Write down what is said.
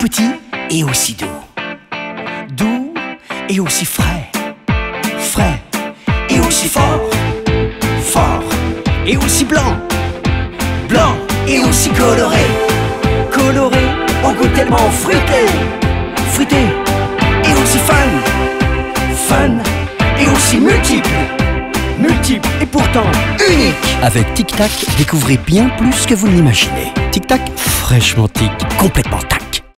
petit et aussi doux, doux et aussi frais, frais et aussi fort, fort et aussi blanc, blanc et aussi coloré, coloré au goût tellement fruité, fruité et aussi fun, fun et aussi multiple, multiple et pourtant unique. Avec Tic Tac, découvrez bien plus que vous l'imaginez. Tic Tac, fraîchement tic, complètement tac.